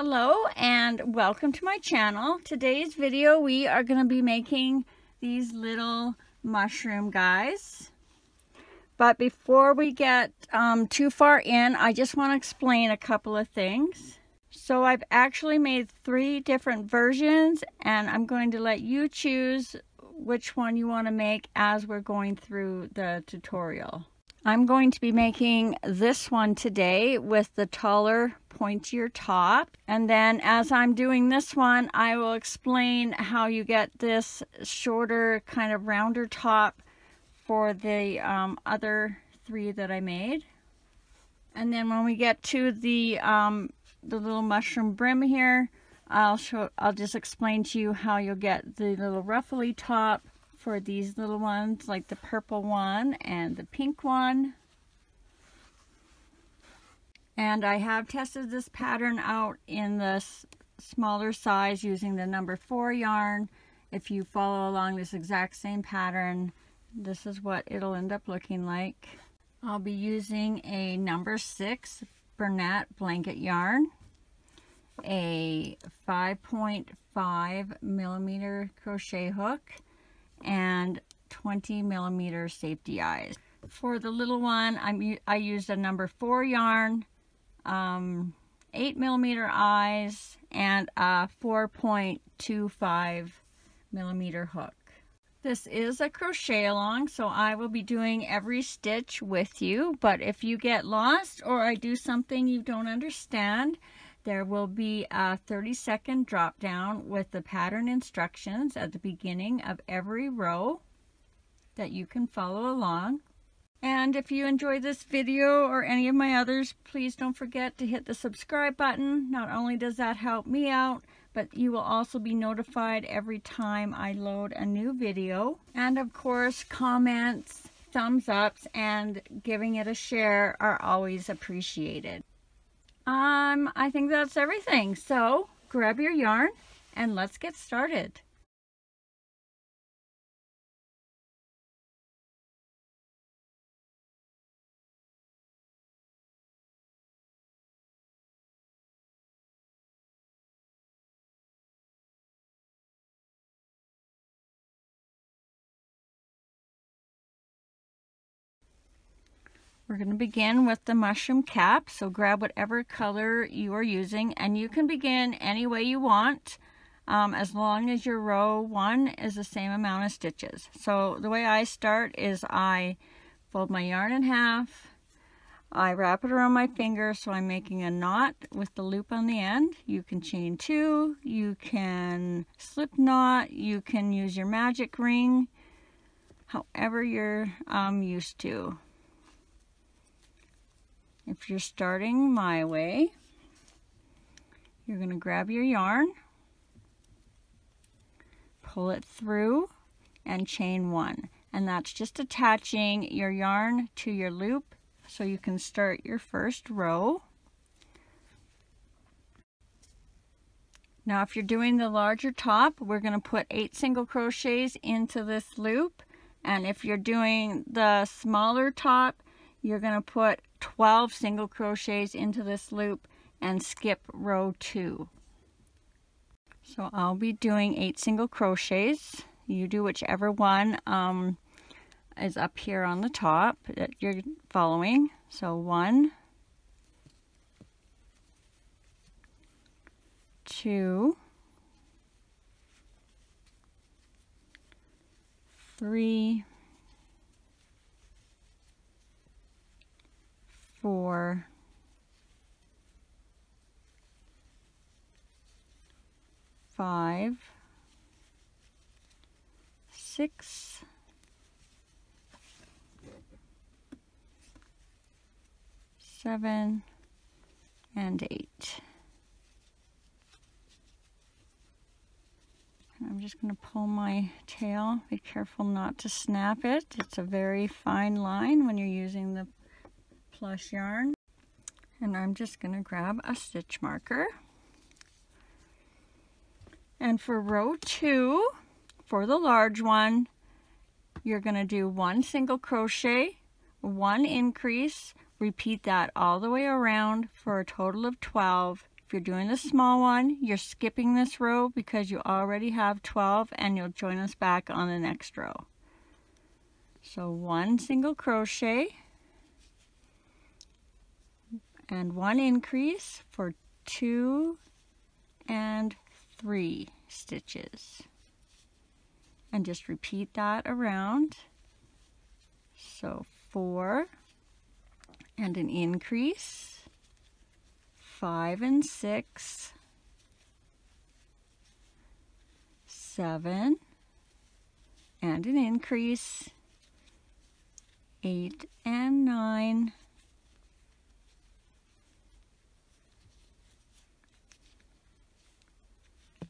Hello and welcome to my channel. Today's video we are going to be making these little mushroom guys. But before we get too far in, I just want to explain a couple of things. So I've actually made three different versions and I'm going to let you choose which one you want to make as we're going through the tutorial. I'm going to be making this one today with the taller, pointier top. And then as I'm doing this one, I will explain how you get this shorter, kind of rounder top for the other three that I made. And then when we get to the little mushroom brim here, I'll just explain to you how you'll get the little ruffly top for these little ones, like the purple one and the pink one. And I have tested this pattern out in this smaller size using the number 4 yarn. If you follow along this exact same pattern, this is what it'll end up looking like. I'll be using a number 6 Bernat blanket yarn, a 5.5 millimeter crochet hook, and 20 millimeter safety eyes. For the little one, I used a number 4 yarn, 8 millimeter eyes, and a 4.25 millimeter hook. This is a crochet along, so I will be doing every stitch with you, but if you get lost or I do something you don't understand, there will be a 30-second drop down with the pattern instructions at the beginning of every row that you can follow along. And if you enjoy this video or any of my others, please don't forget to hit the subscribe button. Not only does that help me out, but you will also be notified every time I load a new video. And of course, comments, thumbs ups, and giving it a share are always appreciated. I think that's everything. So grab your yarn and let's get started. We're going to begin with the mushroom cap, so grab whatever color you are using, and you can begin any way you want, as long as your row 1 is the same amount of stitches. So the way I start is I fold my yarn in half, I wrap it around my finger, so I'm making a knot with the loop on the end. You can chain 2, you can slip knot, you can use your magic ring, however you're used to. If you're starting my way, you're going to grab your yarn, pull it through, and chain 1. And that's just attaching your yarn to your loop so you can start your first row. Now if you're doing the larger top, we're going to put 8 single crochets into this loop. And if you're doing the smaller top, you're going to put 12 single crochets into this loop and skip row 2. So I'll be doing 8 single crochets. You do whichever one is up here on the top that you're following. So 1, 2, 3, 4, 5, 6, 7, and 8. And I'm just going to pull my tail. Be careful not to snap it. It's a very fine line when you're using the plush yarn. And I'm just going to grab a stitch marker. And for row 2, for the large one, you're going to do 1 single crochet, 1 increase, repeat that all the way around for a total of 12, If you're doing the small one, you're skipping this row because you already have 12 and you'll join us back on the next row. So one single crochet and one increase for 2 and 3 stitches. And just repeat that around. So 4 and an increase, 5 and 6, 7 and an increase, 8 and 9,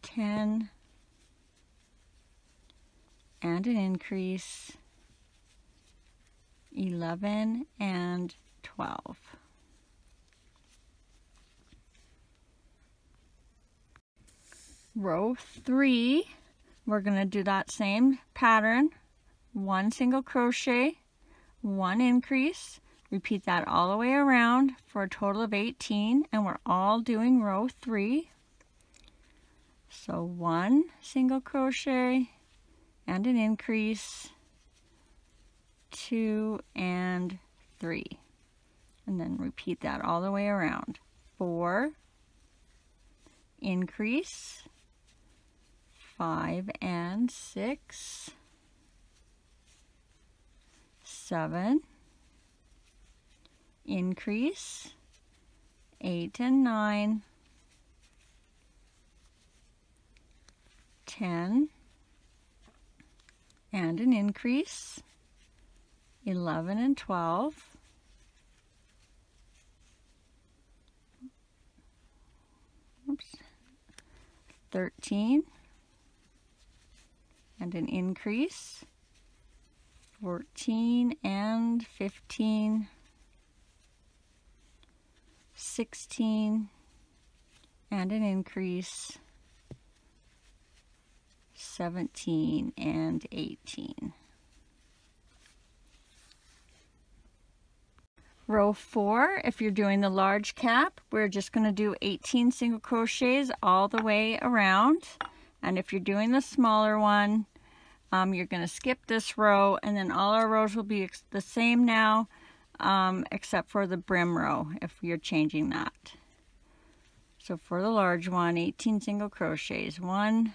10 and an increase, 11 and 12. Row 3, we're going to do that same pattern, one single crochet, one increase, repeat that all the way around for a total of 18, and we're all doing row 3. So one single crochet and an increase, 2 and 3, and then repeat that all the way around. 4, increase, 5 and 6, 7, increase, 8 and 9, 10 and an increase, 11 and 12, 13 and an increase, 14 and 15, 16 and an increase, 17 and 18. Row 4, if you're doing the large cap, we're just going to do 18 single crochets all the way around. And if you're doing the smaller one, you're going to skip this row, and then all our rows will be the same now, except for the brim row if you're changing that. So for the large one, 18 single crochets, 1,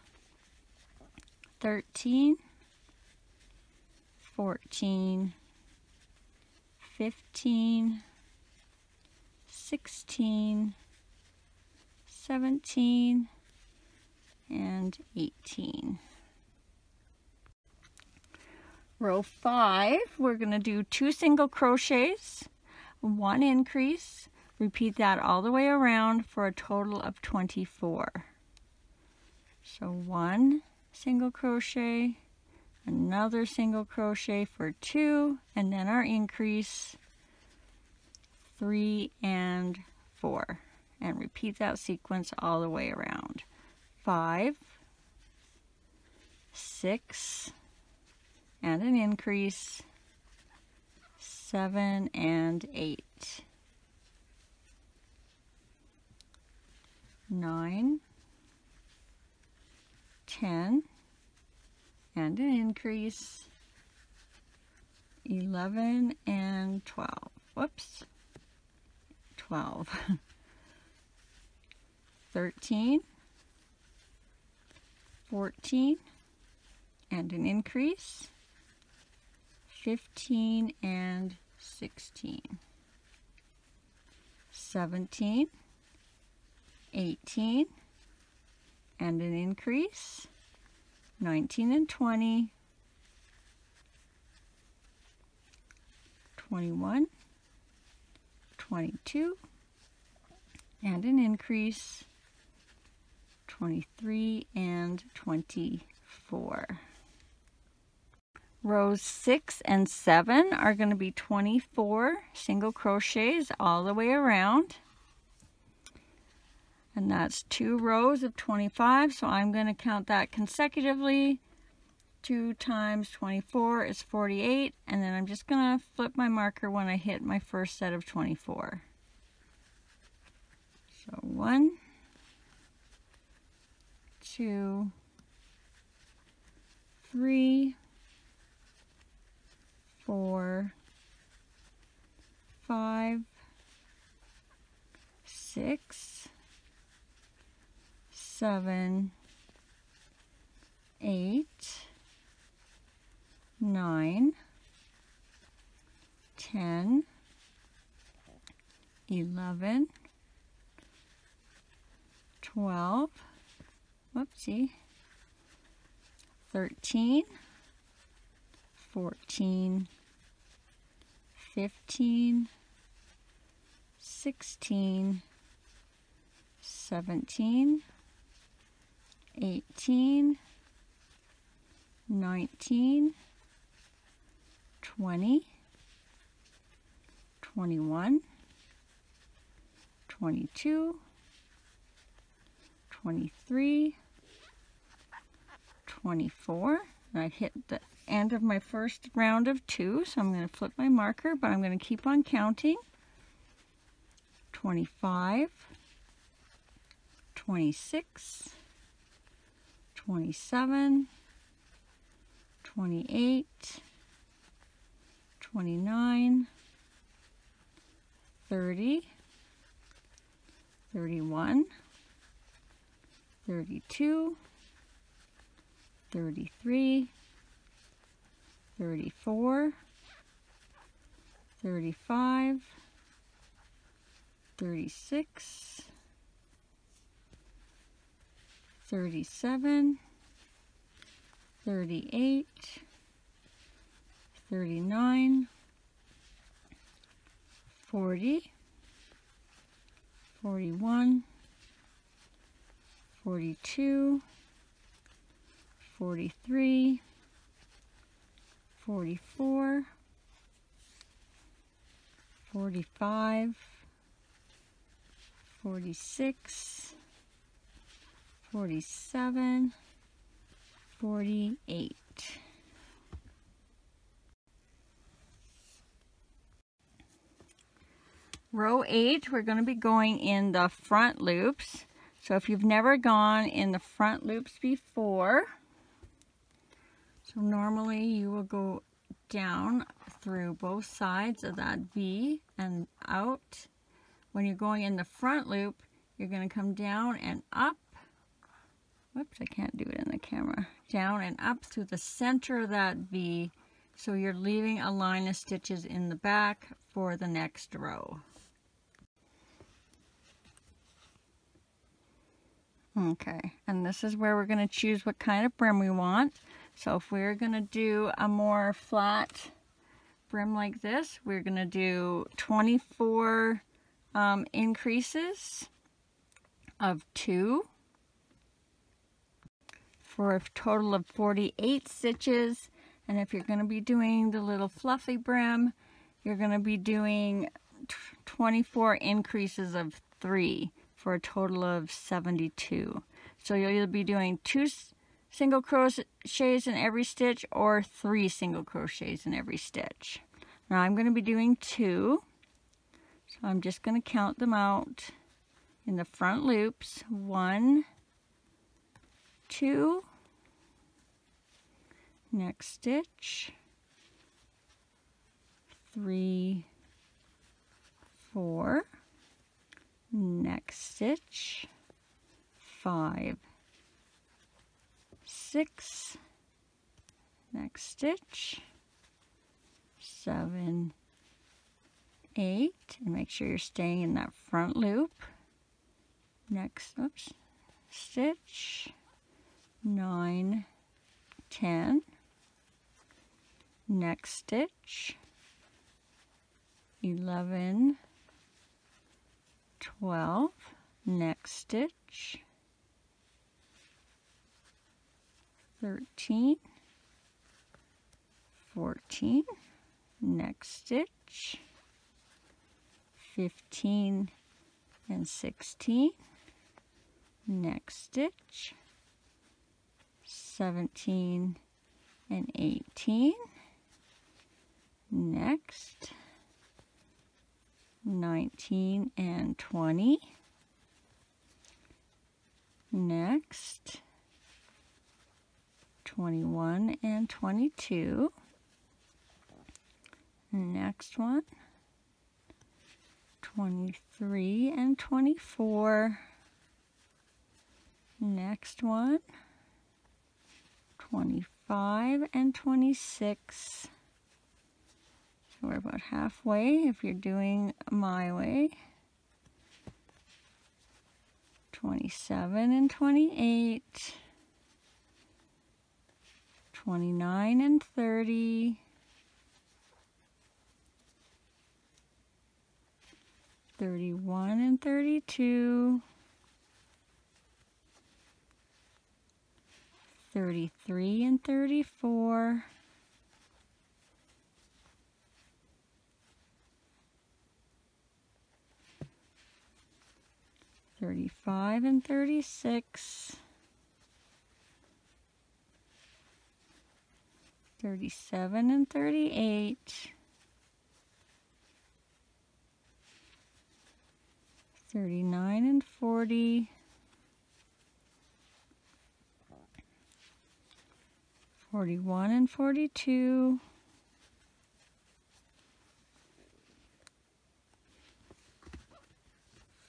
13, 14, 15, 16, 17, and 18. Row 5, we're going to do 2 single crochets, 1 increase, repeat that all the way around for a total of 24. So 1 single crochet, another single crochet for 2, and then our increase, 3 and 4, and repeat that sequence all the way around. 5, 6 and an increase, 7 and 8, 9, 10 and an increase, 11 and 12, 13, 14 and an increase, 15 and 16, 17, 18 and an increase, 19 and 20, 21, 22, and an increase, 23 and 24. Rows 6 and 7 are going to be 24 single crochets all the way around. And that's 2 rows of 25, so I'm going to count that consecutively. 2 times 24 is 48, and then I'm just going to flip my marker when I hit my first set of 24. So 1, 2, 3, 4, 5, 6, 7, 8, 9, 10, 11, 12, whoopsie, 13, 14, 15, 16, 17, 18, 19, 20, 21, 22, 23, 24, and I hit the end of my first round of 2, so I'm going to flip my marker, but I'm going to keep on counting. 25, 26, 27, 28, 29, 30, 31, 32, 33, 34, 35, 36, 37, 38, 39, 40, 41, 42, 43, 44, 45, 46, 47, 48. Row 8, we're going to be going in the front loops. So if you've never gone in the front loops before, so normally you will go down through both sides of that V and out. When you're going in the front loop, you're going to come down and up. Whoops, I can't do it in the camera. Down and up through the center of that V. So you're leaving a line of stitches in the back for the next row. Okay, and this is where we're going to choose what kind of brim we want. So if we're going to do a more flat brim like this, we're going to do 24 increases of 2. For a total of 48 stitches. And if you're going to be doing the little fluffy brim, you're going to be doing 24 increases of 3 for a total of 72. So you'll either be doing 2 single crochets in every stitch or 3 single crochets in every stitch. Now I'm going to be doing 2, so I'm just going to count them out in the front loops. 1, 2, next stitch, 3, 4, next stitch, 5, 6, next stitch, 7, 8, and make sure you're staying in that front loop. Next, oops, stitch, 9, 10, next stitch, 11, 12, next stitch, 13, 14, next stitch, 15 and 16, next stitch, 17 and 18, next, 19 and 20, next, 21 and 22, next one, 23 and 24, next one, 25 and 26. So we're about halfway if you're doing my way. 27 and 28, 29 and 30, 31 and 32, 33 and 34, 35 and 36, 37 and 38, 39 and 40, 41 and 42,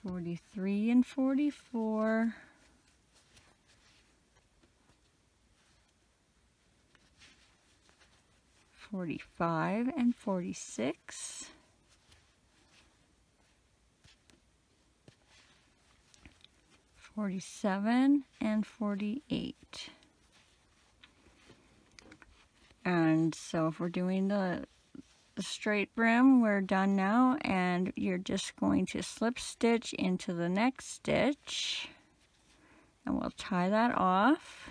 43 and 44, 45 and 46, 47 and 48. And so if we're doing the straight brim, we're done now, and you're just going to slip stitch into the next stitch, and we'll tie that off.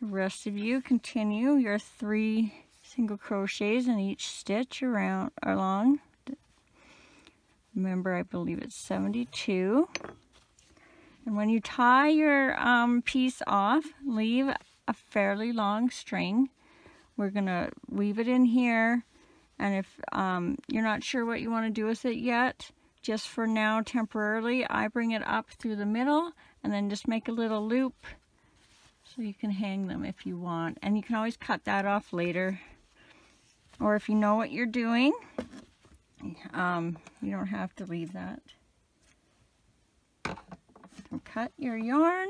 The rest of you continue your 3 single crochets in each stitch around along. Remember, I believe it's 72. And when you tie your piece off, leave a fairly long string. We're gonna weave it in here, and if you're not sure what you want to do with it yet, just for now temporarily, I bring it up through the middle and then just make a little loop so you can hang them if you want. And you can always cut that off later, or if you know what you're doing, you don't have to leave that. So cut your yarn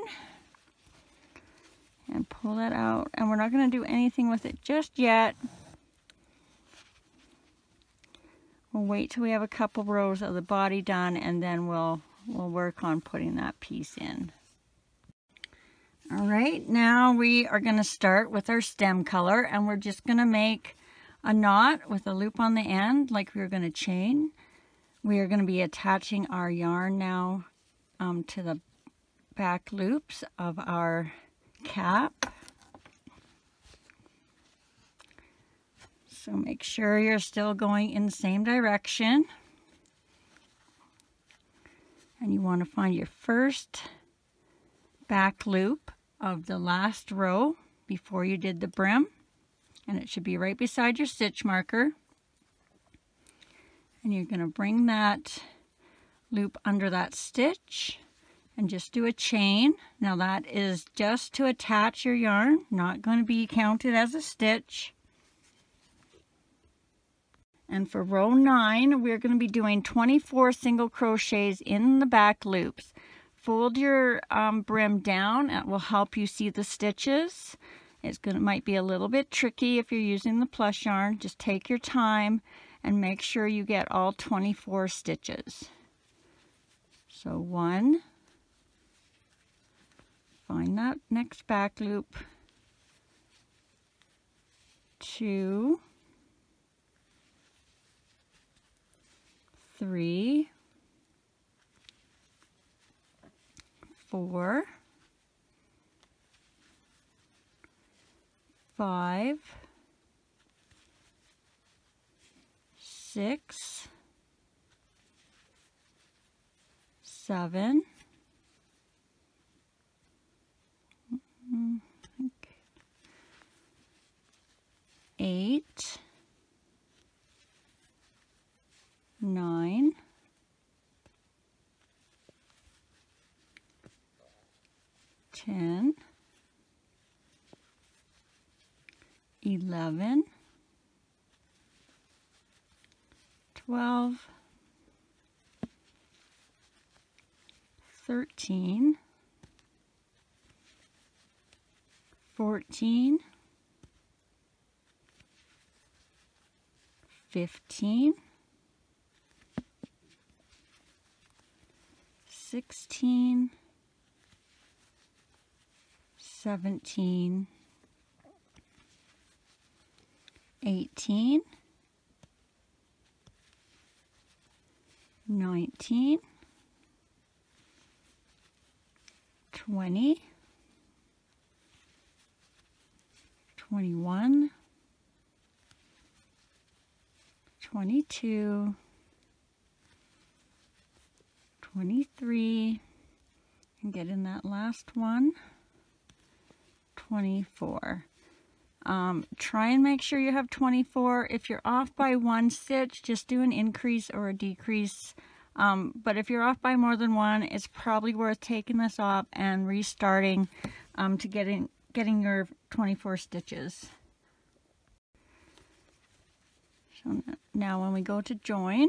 and pull that out, and we're not going to do anything with it just yet. We'll wait till we have a couple rows of the body done, and then we'll work on putting that piece in. All right, now we are going to start with our stem color, and we're just going to make a knot with a loop on the end like we were going to chain. We are going to be attaching our yarn now to the back loops of our cap. So make sure you're still going in the same direction, and you want to find your first back loop of the last row before you did the brim, and it should be right beside your stitch marker, and you're going to bring that loop under that stitch and just do a chain. Now that is just to attach your yarn, not going to be counted as a stitch. And for row 9, we're going to be doing 24 single crochets in the back loops. Fold your brim down. It will help you see the stitches. It might be a little bit tricky if you're using the plush yarn. Just take your time and make sure you get all 24 stitches. So 1, find that next back loop, 2, 3, 4, 5, 6, 7. Okay. 18, 19, 11, 12, 13, 14, 15, 16, 17, 18, 19, 20, 21, 22, 23, and get in that last one, 24. Try and make sure you have 24. If you're off by one stitch, just do an increase or a decrease. But if you're off by more than one, it's probably worth taking this off and restarting to getting your 24 stitches. So now when we go to join,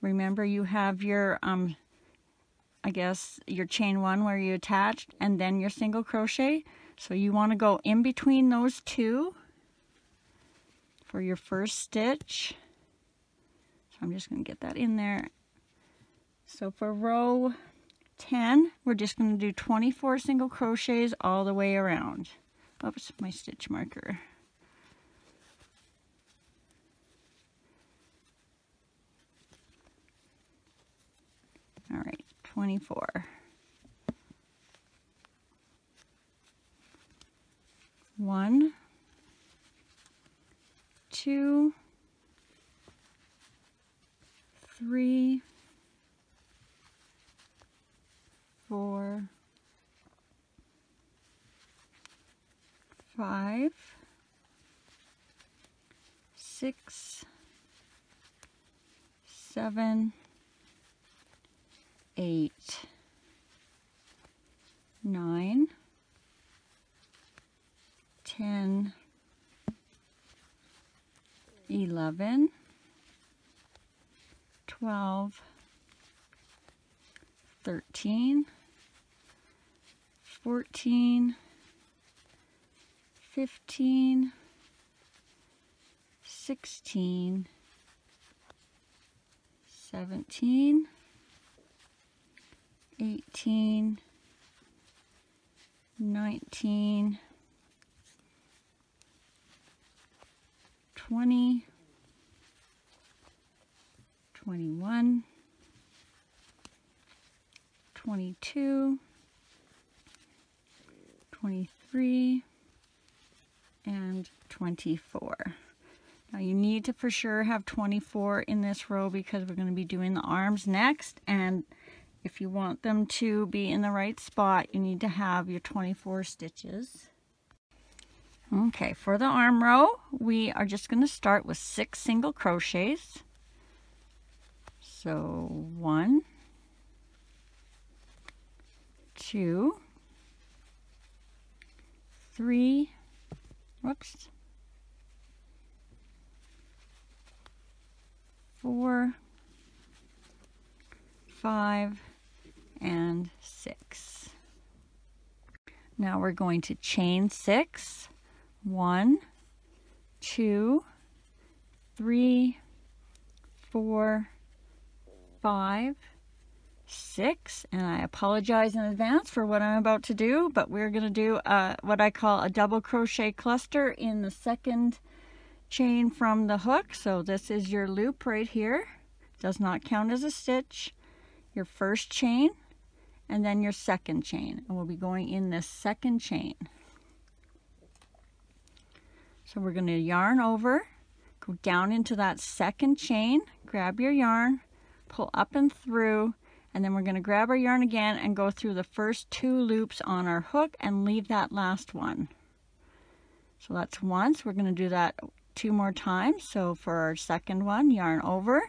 remember you have your, I guess, your chain one where you attached and then your single crochet. So you want to go in between those two for your first stitch. So I'm just going to get that in there. So for row 10, we're just going to do 24 single crochets all the way around. Oops, my stitch marker. All right, 24. 23, and 24. Now you need to for sure have 24 in this row because we're going to be doing the arms next, and if you want them to be in the right spot, you need to have your 24 stitches. Okay, for the arm row, we are just going to start with 6 single crochets. So 1, 2, 3, whoops, 4, 5, and 6. Now we're going to chain 6. 1, 2, 3, 4, 5, 6, and I apologize in advance for what I'm about to do, but we're going to do what I call a double crochet cluster in the second chain from the hook. So this is your loop right here, does not count as a stitch, your first chain, and then your second chain, and we'll be going in this second chain. So we're going to yarn over, go down into that second chain, grab your yarn, pull up and through, and then we're going to grab our yarn again and go through the first two loops on our hook and leave that last one. So that's once. We're going to do that two more times. So for our second one, yarn over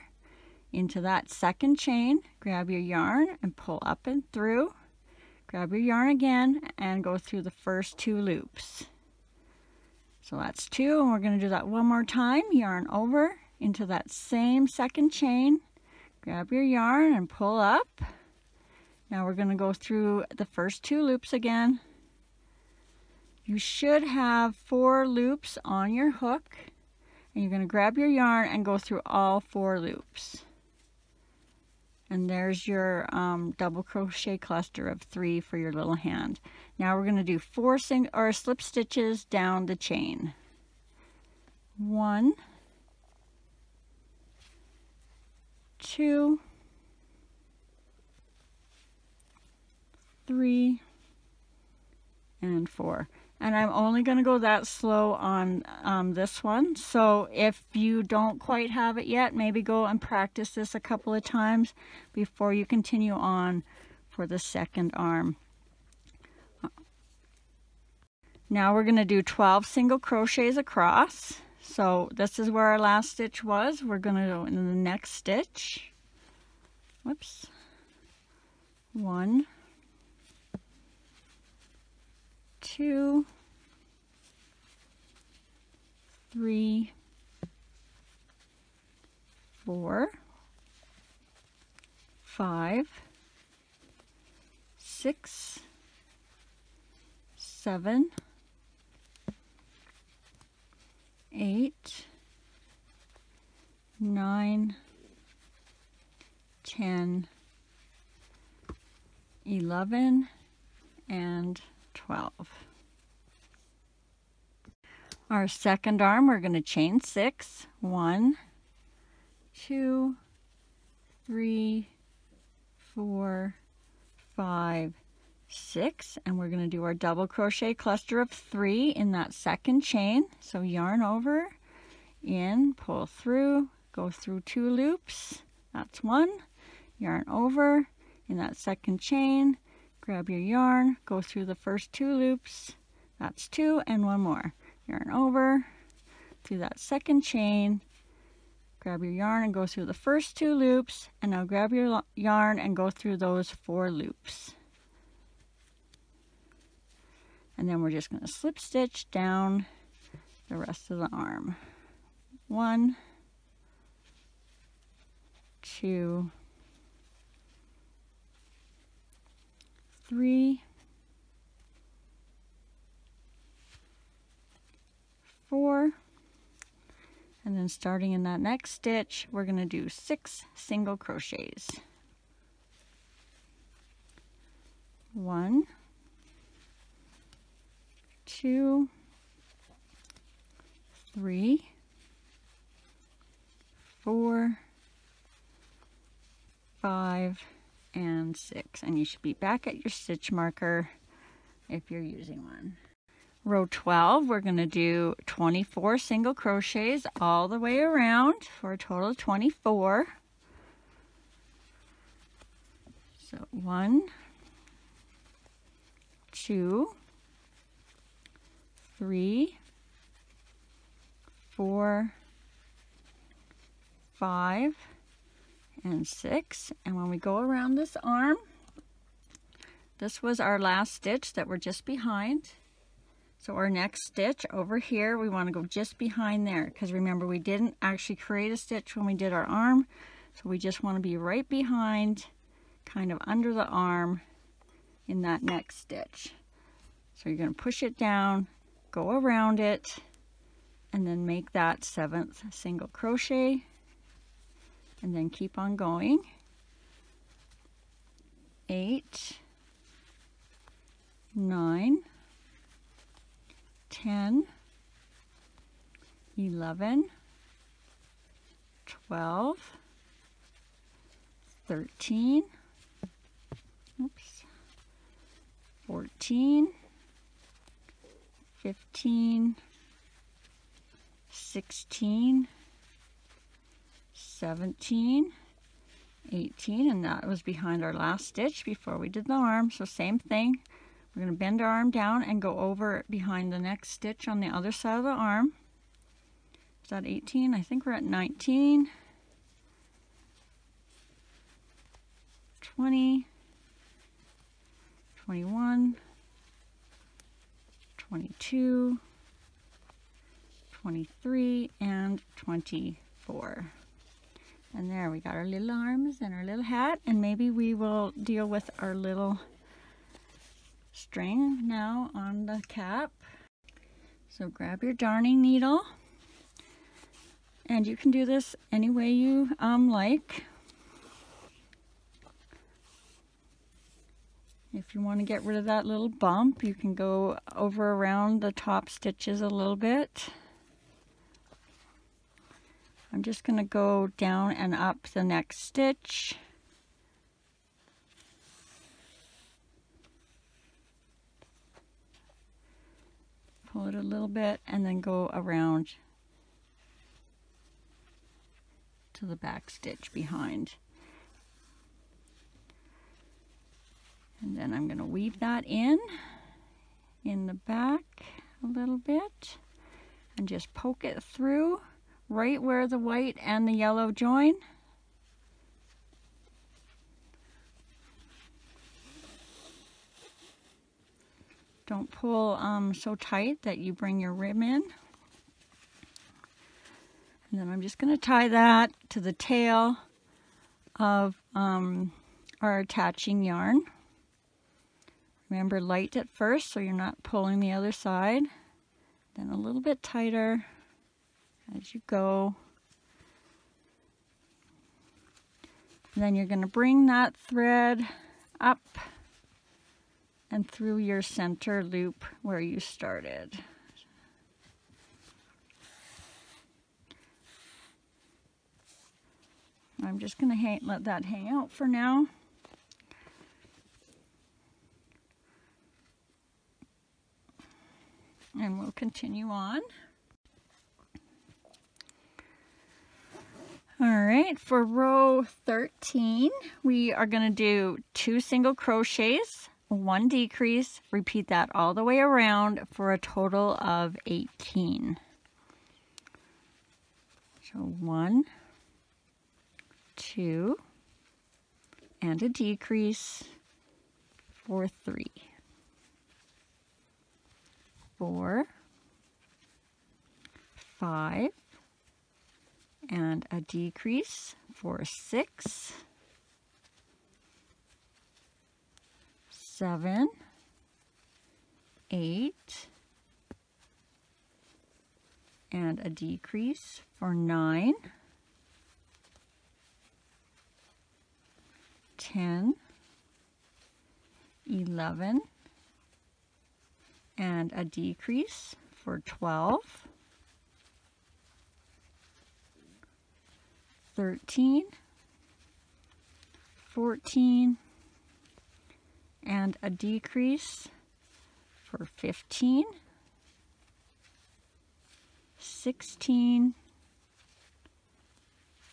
into that second chain, grab your yarn and pull up and through, grab your yarn again and go through the first two loops. So that's two, and we're going to do that one more time. Yarn over into that same second chain, grab your yarn and pull up. Now we're going to go through the first two loops again. You should have four loops on your hook, and you're going to grab your yarn and go through all four loops. And there's your double crochet cluster of three for your little hand. Now we're going to do four slip stitches down the chain. 1, 2, 3, and 4. And I'm only going to go that slow on this one. So if you don't quite have it yet, maybe go and practice this a couple of times before you continue on for the second arm. Now we're going to do 12 single crochets across. So this is where our last stitch was. We're going to go in the next stitch. Whoops. 1, 2, 3, 4, 5, 6, 7, 8, 9, 10, 11, and 12. Our second arm, we're going to chain 6. 1, 2, 3, 4, 5, 6, and we're going to do our double crochet cluster of 3 in that second chain. So yarn over, in, pull through, go through 2 loops. That's 1. Yarn over in that second chain, grab your yarn, go through the first 2 loops. That's 2, and one more. Yarn over through that second chain, grab your yarn and go through the first 2 loops, and now grab your yarn and go through those 4 loops. And then we're just going to slip stitch down the rest of the arm. 1, 2, 3, 4, and then starting in that next stitch, we're going to do 6 single crochets. 1, 2, 3, 4, 5, and 6, and you should be back at your stitch marker if you're using one. Row 12, we're going to do 24 single crochets all the way around for a total of 24. So 1, 2, 3, 4, 5, and 6. And when we go around this arm, this was our last stitch that we're just behind. So our next stitch over here, we want to go just behind there, because remember, we didn't actually create a stitch when we did our arm. So we just want to be right behind, kind of under the arm in that next stitch. So you're going to push it down, go around it, and then make that 7th single crochet, and then keep on going. 8, 9, 10, 11, 12, 13, oops, 14, 15, 16, 17, 18, and that was behind our last stitch before we did the arm. So same thing, we're going to bend our arm down and go over behind the next stitch on the other side of the arm. Is that 18? I think we're at 19, 20, 21, 22, 23, and 24. And there we got our little arms and our little hat, and maybe we will deal with our little string now on the cap. So grab your darning needle, and you can do this any way you like. If you want to get rid of that little bump, you can go over around the top stitches a little bit. I'm just going to go down and up the next stitch. Pull it a little bit and then go around to the back stitch behind. And then I'm going to weave that in the back a little bit and just poke it through right where the white and the yellow join. Don't pull so tight that you bring your rim in. And then I'm just going to tie that to the tail of our attaching yarn. Remember, light at first so you're not pulling the other side. Then a little bit tighter as you go. And then you're going to bring that thread up and through your center loop where you started. I'm just going to let that hang out for now. And we'll continue on. All right, for row 13, we are going to do 2 single crochets, 1 decrease, repeat that all the way around for a total of 18. So 1, 2, and a decrease for 3, 4, 5, and a decrease for 6, 7, 8, and a decrease for 9, 10, 11, and a decrease for 12, 13, 14, and a decrease for 15, 16,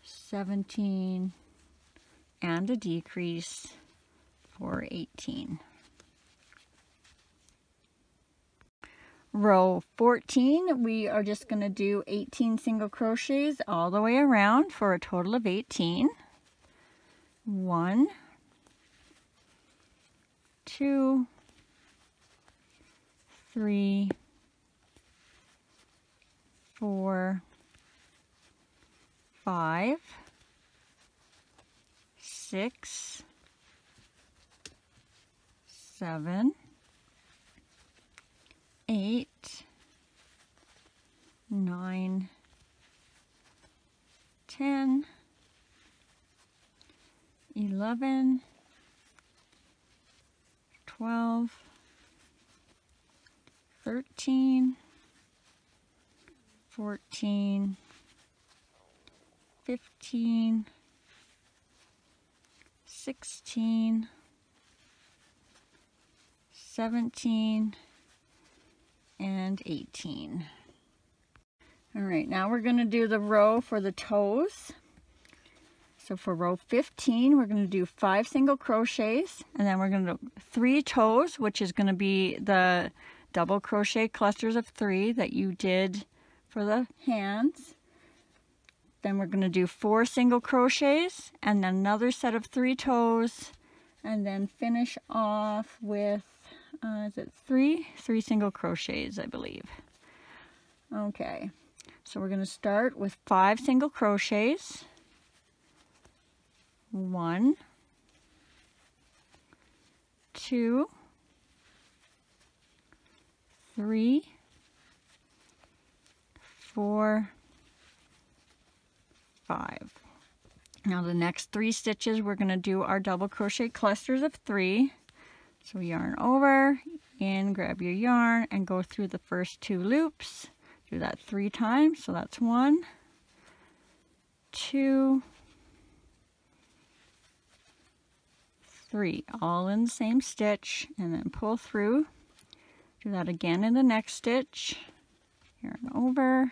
17, and a decrease for 18. Row 14, we are just going to do 18 single crochets all the way around for a total of 18. 2, 3, 4, 5, 6, 7, 8, 9, 10, 11, 12, 13, 14, 15, 16, 17 and 18. All right, now we're going to do the row for the toes. So for row 15, we're going to do 5 single crochets, and then we're going to do 3 toes, which is going to be the double crochet clusters of 3 that you did for the hands. Then we're going to do 4 single crochets and another set of 3 toes, and then finish off with is it 3 single crochets, I believe. Okay, so we're going to start with 5 single crochets. 1, 2, 3, 4, 5. Now the next 3 stitches we're going to do our double crochet clusters of 3. So yarn over, in, grab your yarn, and go through the first 2 loops. Do that 3 times, so that's 1, 2, 3, all in the same stitch, and then pull through. Do that again in the next stitch. Yarn over,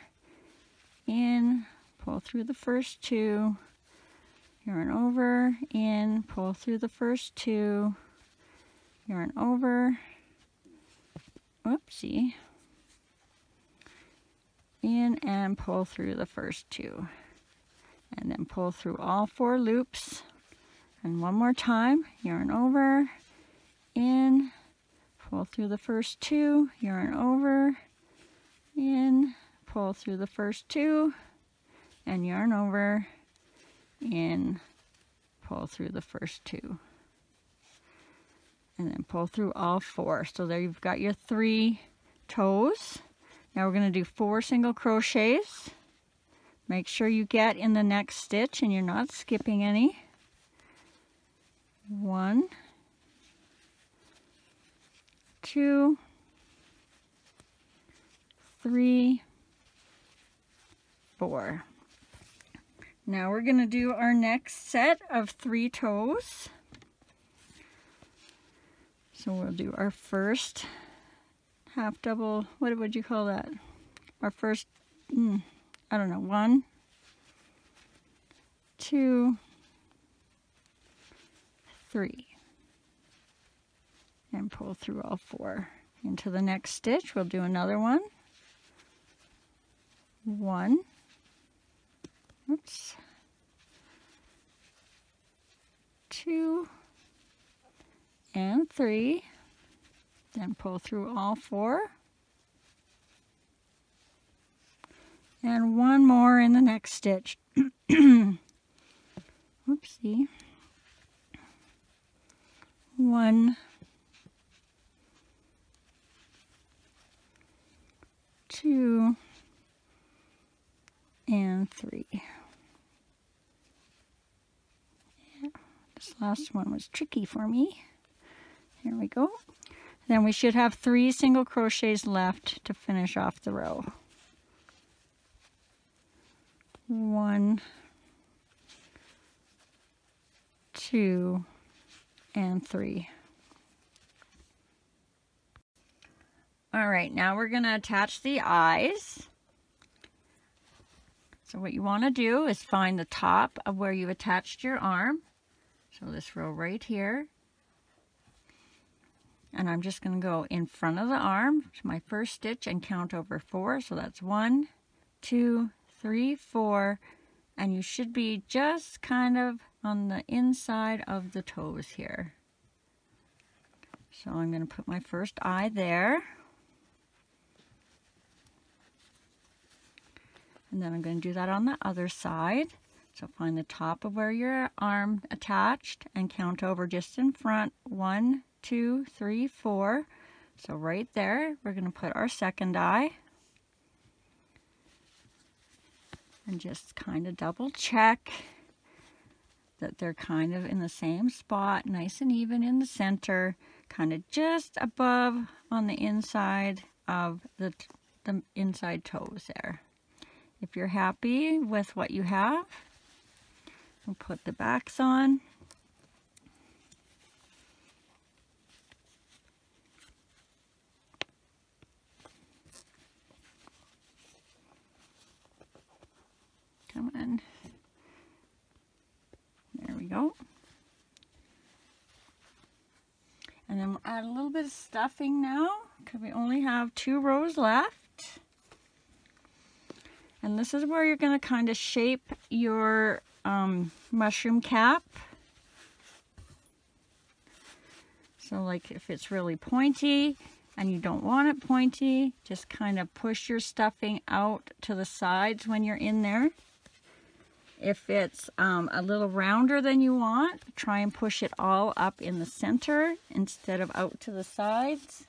in, pull through the first 2. Yarn over, in, pull through the first 2. Yarn over, oopsie, in and pull through the first 2, and then pull through all 4 loops. And one more time, yarn over, in, pull through the first 2, yarn over, in, pull through the first 2, and yarn over, in, pull through the first 2, and then pull through all 4. So there you've got your 3 toes. Now we're going to do 4 single crochets. Make sure you get in the next stitch and you're not skipping any. 1, 2, 3, 4. Now we're going to do our next set of 3 toes. So we'll do our first half double, what would you call that? Our first, I don't know, 1, 2, 3, and pull through all 4 into the next stitch. We'll do another one. 1, 2, and 3, then pull through all 4, and one more in the next stitch. Oopsie. 1, 2, and 3. Yeah, this last one was tricky for me. Here we go. Then we should have 3 single crochets left to finish off the row. 1, 2, and 3. All right, now we're going to attach the eyes. So what you want to do is find the top of where you attached your arm. So this row right here. And I'm just going to go in front of the arm to my first stitch and count over 4. So that's 1, 2, 3, 4. And you should be just kind of on the inside of the toes here. So I'm going to put my first eye there. And then I'm going to do that on the other side. So find the top of where your arm attached and count over just in front. 1, 2, 3, 4. So right there, we're going to put our second eye. And just kind of double check that they're kind of in the same spot, nice and even in the center, kind of just above on the inside of the inside toes there. If you're happy with what you have, we'll put the backs on. go. And then we'll add a little bit of stuffing now, because we only have 2 rows left. And this is where you're going to kind of shape your mushroom cap. So like if it's really pointy and you don't want it pointy, just kind of push your stuffing out to the sides when you're in there. If it's a little rounder than you want, try and push it all up in the center instead of out to the sides.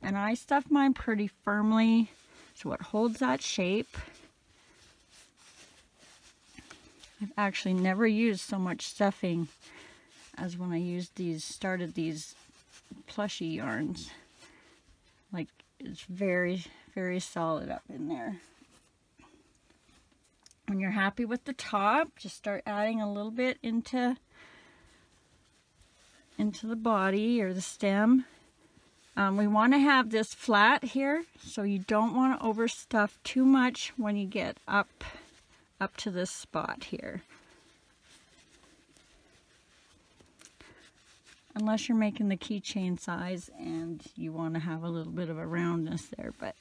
And I stuff mine pretty firmly so it holds that shape. I've actually never used so much stuffing as when I used these, started these plushy yarns. Like it's very, very solid up in there. When you're happy with the top, just start adding a little bit into the body or the stem. We want to have this flat here, so you don't want to overstuff too much when you get up to this spot here. Unless you're making the keychain size and you want to have a little bit of a roundness there, but...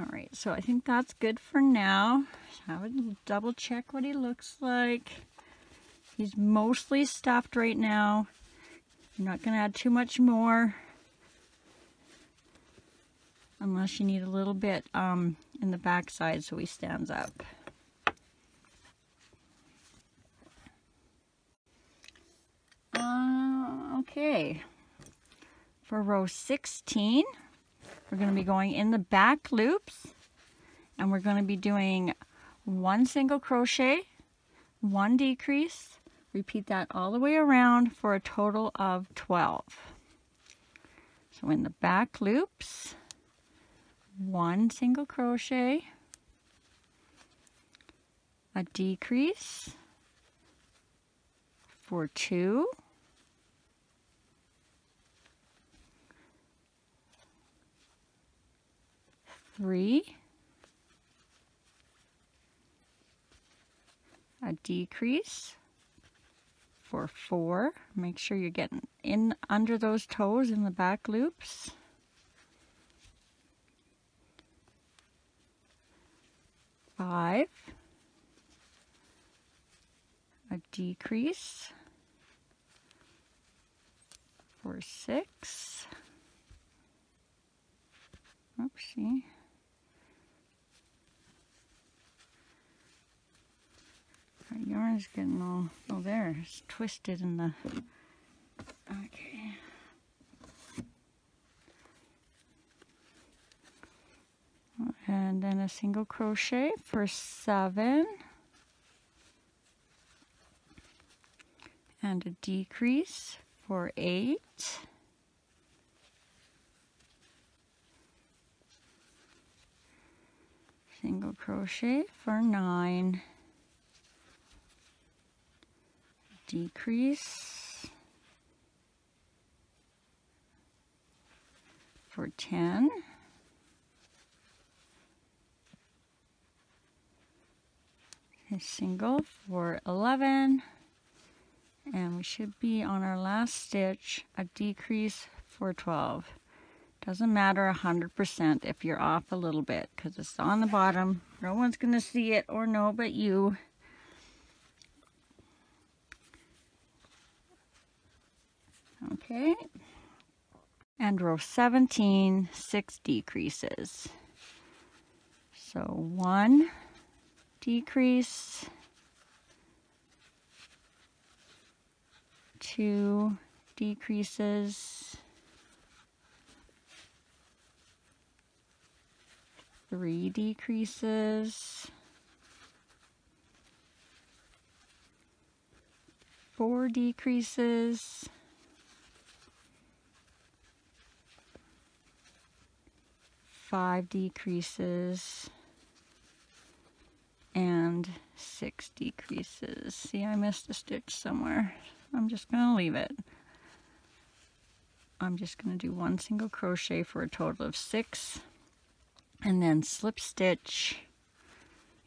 Alright, so I think that's good for now. Have a double check what he looks like. He's mostly stuffed right now. You're not going to add too much more. Unless you need a little bit in the back side so he stands up. Okay, for row 16. We're going to be going in the back loops, and we're going to be doing 1 single crochet, 1 decrease, repeat that all the way around for a total of 12. So in the back loops, 1 single crochet, a decrease for 2, a decrease for 4. Make sure you're getting in under those toes in the back loops. A decrease for 6. Oopsie. Our yarn is getting all, oh there, it's twisted in the, okay. And then a single crochet for 7. And a decrease for 8. Single crochet for 9. Decrease for 10, a single for 11, and we should be on our last stitch, a decrease for 12. Doesn't matter 100% if you're off a little bit, because it's on the bottom. No one's going to see it or know but you. Okay, and row 17, 6 decreases. So 1 decrease, 2 decreases, 3 decreases, 4 decreases, 5 decreases, and 6 decreases. See, I missed a stitch somewhere. I'm just going to leave it. I'm just going to do 1 single crochet for a total of 6, and then slip stitch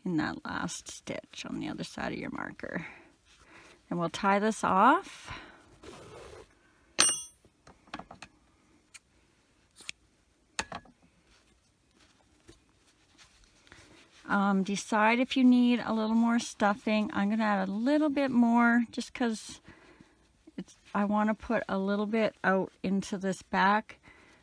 in that last stitch on the other side of your marker. And we'll tie this off. Decide if you need a little more stuffing. I'm going to add a little bit more just because I want to put a little bit out into this back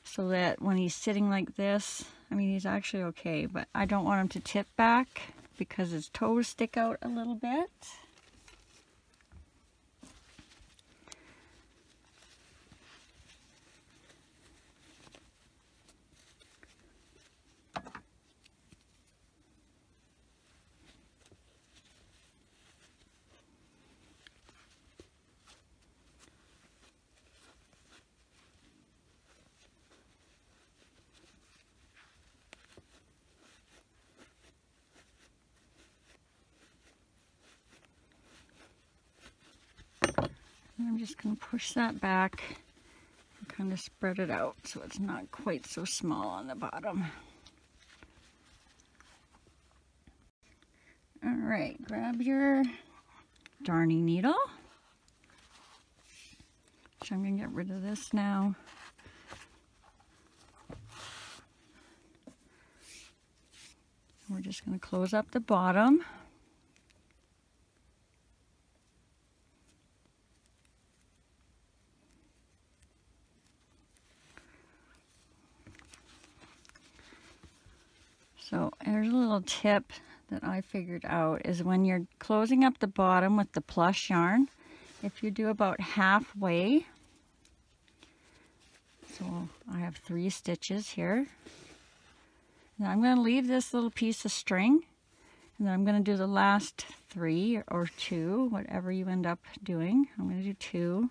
so that when he's sitting like this, I mean, he's actually okay, but I don't want him to tip back because his toes stick out a little bit. I'm just going to push that back and kind of spread it out so it's not quite so small on the bottom. All right, grab your darning needle. So I'm going to get rid of this now. And we're just going to close up the bottom. So there's a little tip that I figured out is when you're closing up the bottom with the plush yarn, if you do about halfway, so I have 3 stitches here. Now I'm going to leave this little piece of string and then I'm going to do the last 3 or 2, whatever you end up doing. I'm going to do 2.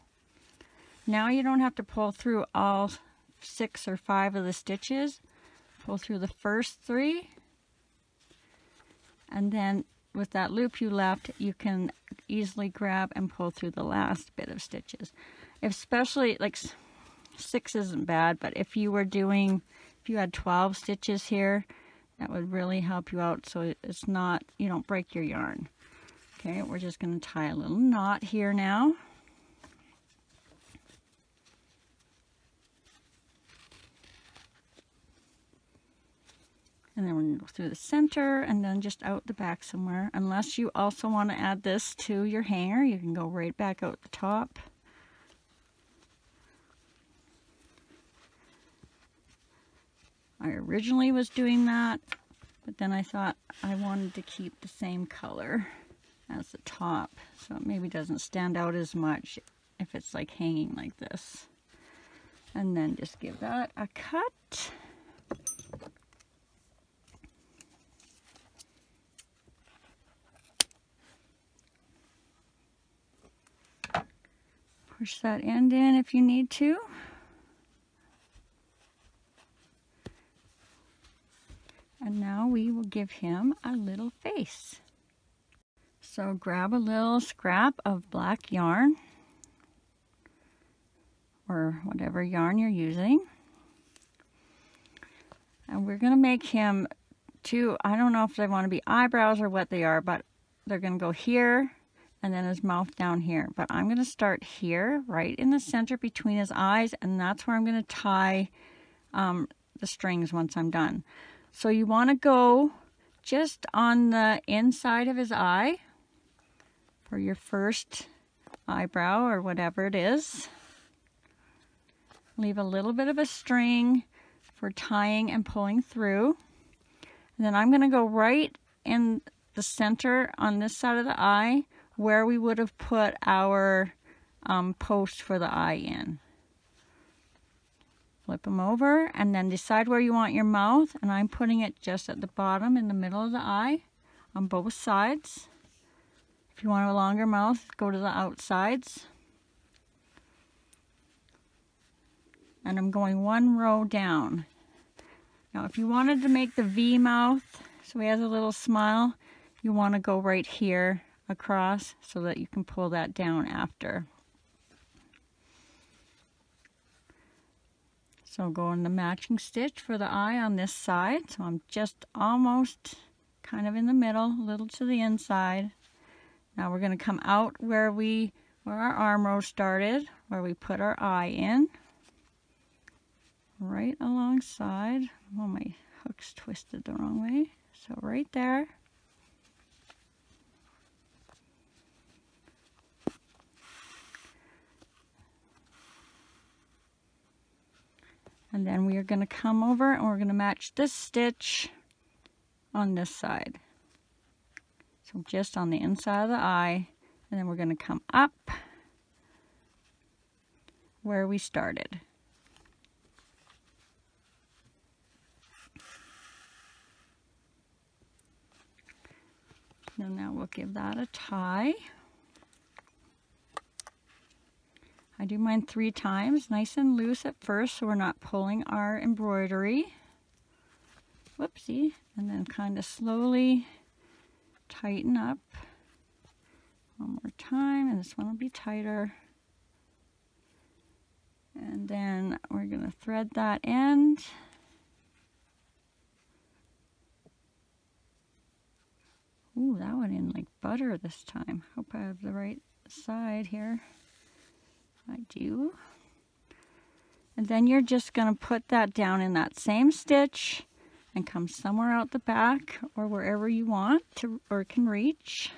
Now you don't have to pull through all 6 or 5 of the stitches. Pull through the first 3, and then with that loop you left, you can easily grab and pull through the last bit of stitches. Especially like 6 isn't bad, but if you had 12 stitches here, that would really help you out. So it's not, you don't break your yarn. Okay, we're just going to tie a little knot here now. And then we're going to go through the center and then just out the back somewhere. Unless you also want to add this to your hanger, you can go right back out the top. I originally was doing that, but then I thought I wanted to keep the same color as the top. So it maybe doesn't stand out as much if it's like hanging like this. And then just give that a cut. Push that end in if you need to. And now we will give him a little face. So grab a little scrap of black yarn or whatever yarn you're using. And we're going to make him two, I don't know if they want to be eyebrows or what they are, but they're going to go here. And then his mouth down here. But I'm going to start here, right in the center between his eyes, and that's where I'm going to tie the strings once I'm done. So you want to go just on the inside of his eye for your first eyebrow or whatever it is. Leave a little bit of a string for tying and pulling through. And then I'm going to go right in the center on this side of the eye, where we would have put our post for the eye in. Flip them over and then decide where you want your mouth, and I'm putting it just at the bottom in the middle of the eye on both sides. If you want a longer mouth, go to the outsides. And I'm going 1 row down. Now if you wanted to make the V mouth, so he has a little smile, you want to go right here across so that you can pull that down after. So go in the matching stitch for the eye on this side. So I'm just almost kind of in the middle, a little to the inside. Now we're going to come out where our arm row started, where we put our eye in, right alongside. Oh, my hook's twisted the wrong way. So right there. And then we are going to come over and we're going to match this stitch on this side. So just on the inside of the eye, and then we're going to come up where we started. So now we'll give that a tie. I do mine 3 times, nice and loose at first, so we're not pulling our embroidery. Whoopsie. And then kind of slowly tighten up one more time, and this one will be tighter. And then we're going to thread that end. Ooh, that went in like butter this time. Hope I have the right side here. I do. And then you're just going to put that down in that same stitch and come somewhere out the back or wherever you want to or can reach.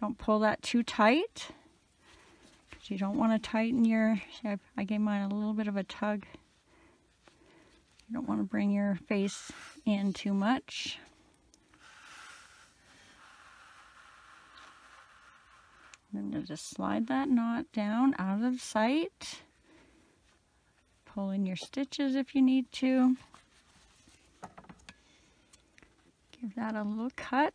Don't pull that too tight because you don't want to tighten your, see, I gave mine a little bit of a tug. You don't want to bring your face in too much. I'm going to just slide that knot down out of sight. Pull in your stitches if you need to. Give that a little cut.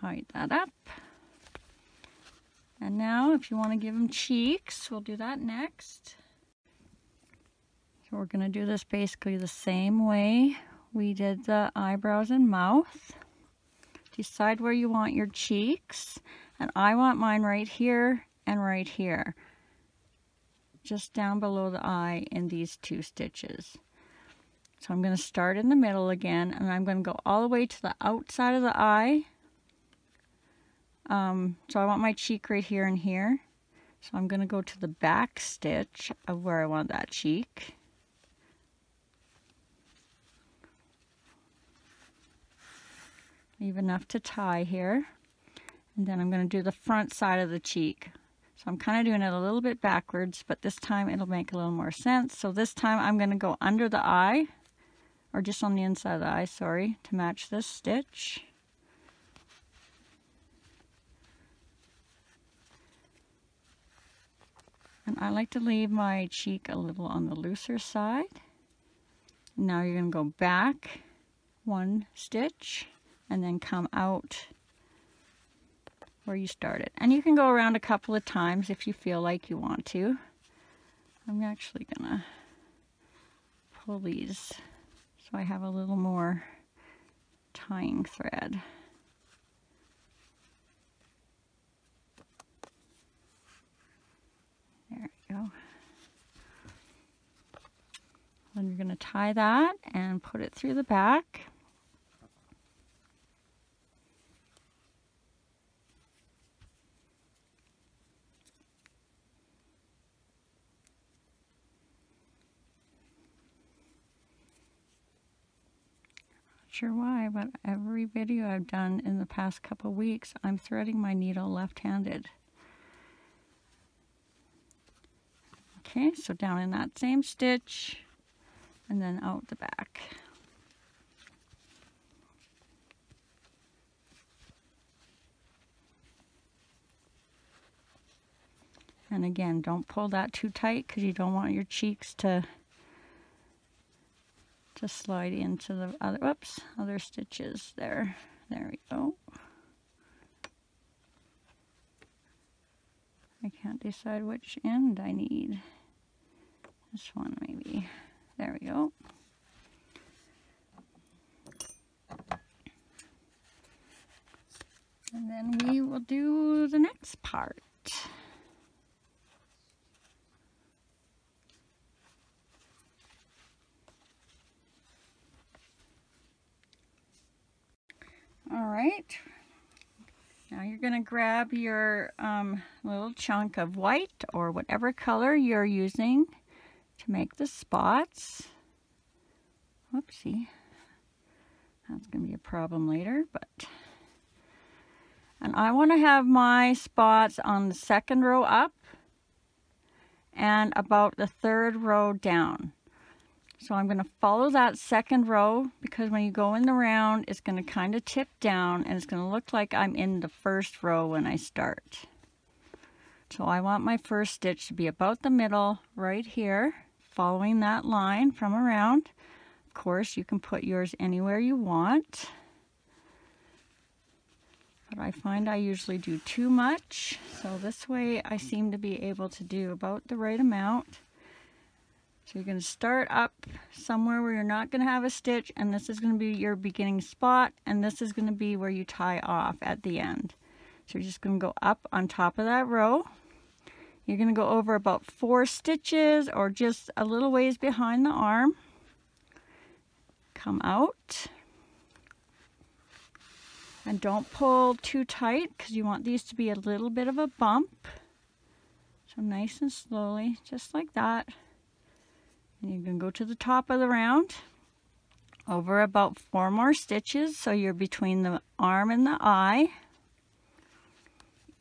Hide that up. And now if you want to give them cheeks, we'll do that next. So we're going to do this basically the same way we did the eyebrows and mouth. Decide where you want your cheeks, and I want mine right here and right here, just down below the eye in these 2 stitches. So I'm going to start in the middle again, and I'm going to go all the way to the outside of the eye. So I want my cheek right here and here. So I'm going to go to the back stitch of where I want that cheek. Leave enough to tie here, and then I'm going to do the front side of the cheek. So I'm kind of doing it a little bit backwards, but this time it'll make a little more sense. So this time I'm going to go under the eye, or just on the inside of the eye, sorry, to match this stitch. And I like to leave my cheek a little on the looser side. Now you're going to go back 1 stitch. And then come out where you started. And you can go around a couple of times if you feel like you want to. I'm actually gonna pull these so I have a little more tying thread. There we go. Then you're gonna tie that and put it through the back. Sure why, but every video I've done in the past couple weeks, I'm threading my needle left-handed. Okay, so down in that same stitch and then out the back. And again, don't pull that too tight because you don't want your cheeks to slide into the other, whoops, other stitches there. There we go. I can't decide which end I need. This one maybe. There we go. And then we will do the next part. right, now you're going to grab your little chunk of white or whatever color you're using to make the spots. Whoopsie, that's going to be a problem later, but. And I want to have my spots on the second row up and about the third row down. So I'm going to follow that second row, because when you go in the round, it's going to kind of tip down and it's going to look like I'm in the first row when I start. So I want my first stitch to be about the middle right here, following that line from around. Of course, you can put yours anywhere you want, but I find I usually do too much. So this way I seem to be able to do about the right amount. So you're going to start up somewhere where you're not going to have a stitch, and this is going to be your beginning spot, and this is going to be where you tie off at the end. So you're just going to go up on top of that row. You're going to go over about 4 stitches or just a little ways behind the arm. Come out. And don't pull too tight, because you want these to be a little bit of a bump. So nice and slowly, just like that. And you're going to go to the top of the round, over about 4 more stitches, so you're between the arm and the eye,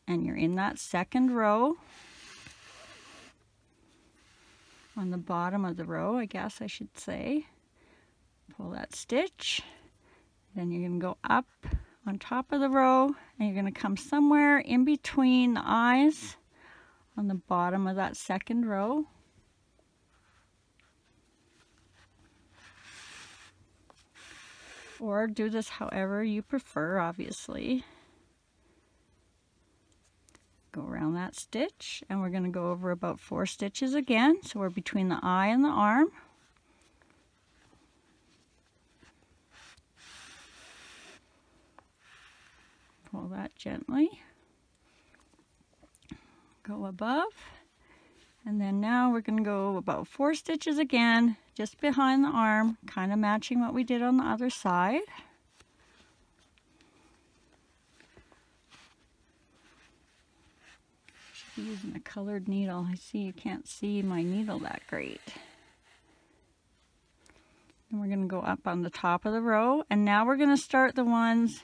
and you're in that second row, on the bottom of the row, I guess I should say. Pull that stitch, then you're going to go up on top of the row, and you're going to come somewhere in between the eyes, on the bottom of that second row. Or do this however you prefer, obviously. Go around that stitch, and we're going to go over about 4 stitches again, so we're between the eye and the arm. Pull that gently. Go above, and then now we're going to go about 4 stitches again, just behind the arm, kind of matching what we did on the other side. Should be using a colored needle. I see you can't see my needle that great. And we're going to go up on the top of the row, and now we're going to start the ones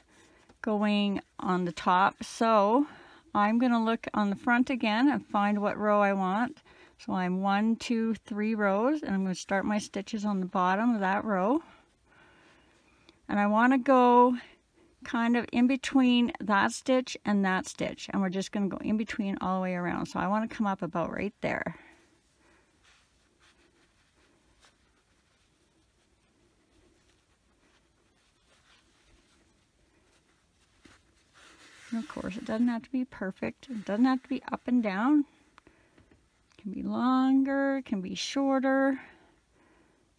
going on the top. So I'm going to look on the front again and find what row I want. So I'm 1, 2, 3 rows, and I'm going to start my stitches on the bottom of that row. And I want to go kind of in between that stitch, and we're just going to go in between all the way around. So I want to come up about right there. And of course, it doesn't have to be perfect. It doesn't have to be up and down. It can be longer, it can be shorter.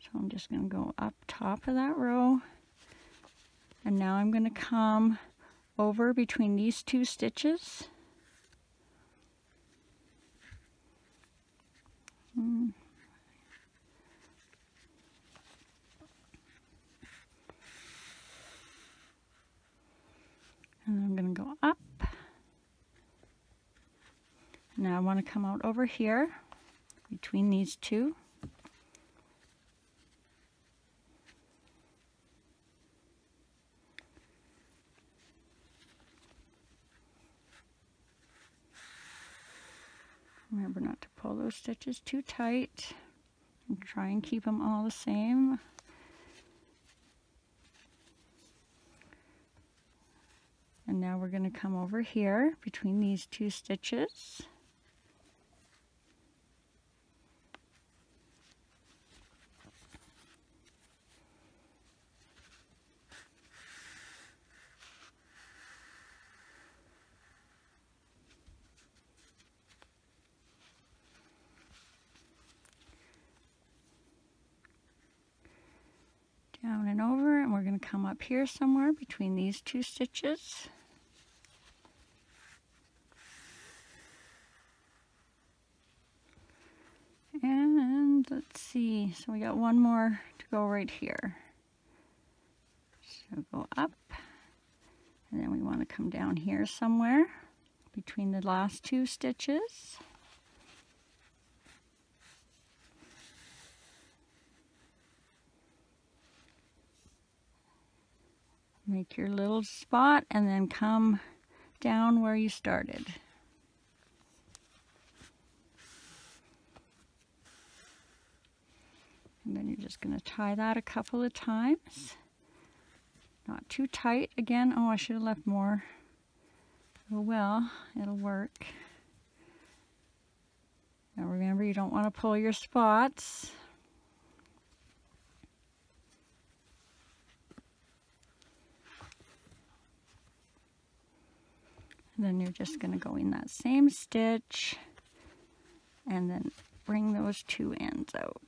So I'm just going to go up top of that row. And now I'm going to come over between these 2 stitches. And I'm going to go up. Now I want to come out over here between these 2. Remember not to pull those stitches too tight, and try and keep them all the same. And now we're going to come over here between these 2 stitches. Down and over, and we're going to come up here somewhere between these 2 stitches. And let's see, so we got 1 more to go right here. So go up, And then we want to come down here somewhere between the last two stitches. Make your little spot and then come down where you started. And then you're just going to tie that a couple of times. Not too tight again. Oh, I should have left more. Oh well, it'll work. Now remember, you don't want to pull your spots. And then you're just going to go in that same stitch and then bring those two ends out.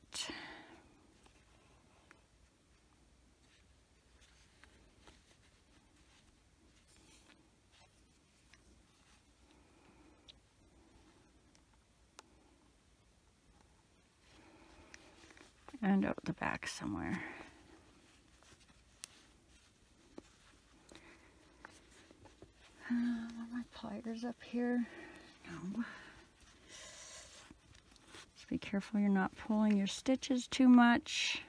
And out the back somewhere. Are my pliers up here? No. Just be careful you're not pulling your stitches too much.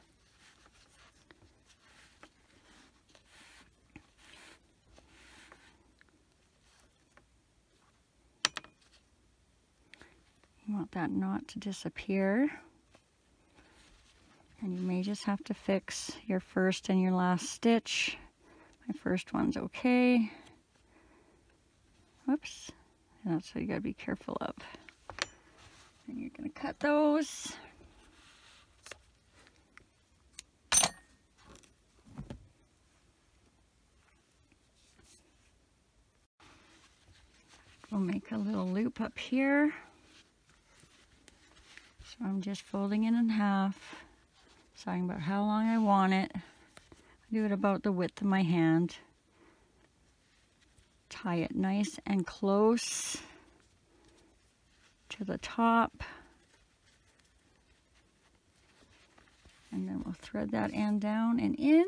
You want that knot to disappear. And you may just have to fix your first and your last stitch. My first one's okay. Whoops. And that's what you gotta be careful of. And you're gonna cut those. We'll make a little loop up here. So I'm just folding it in half. Talking about how long I want it. I do it about the width of my hand. Tie it nice and close to the top. And then we'll thread that end down and in.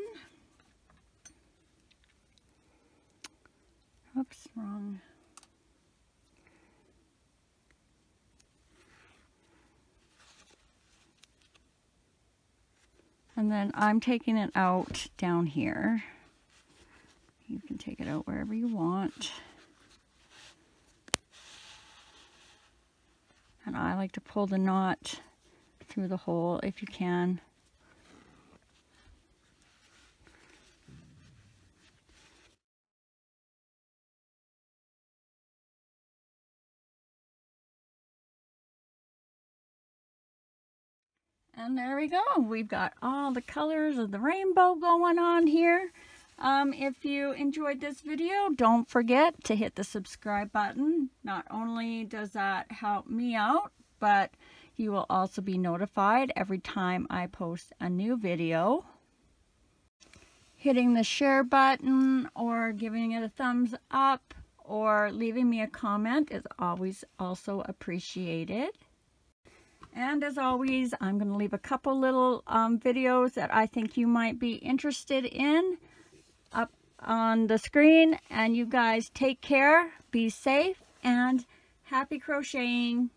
Oops, wrong. And then I'm taking it out down here. You can take it out wherever you want. And I like to pull the knot through the hole if you can. And there we go. We've got all the colors of the rainbow going on here. If you enjoyed this video, don't forget to hit the subscribe button. Not only does that help me out, but you will also be notified every time I post a new video. Hitting the share button or giving it a thumbs up or leaving me a comment is always also appreciated. And as always, I'm going to leave a couple little videos that I think you might be interested in up on the screen. And you guys take care, be safe, and happy crocheting!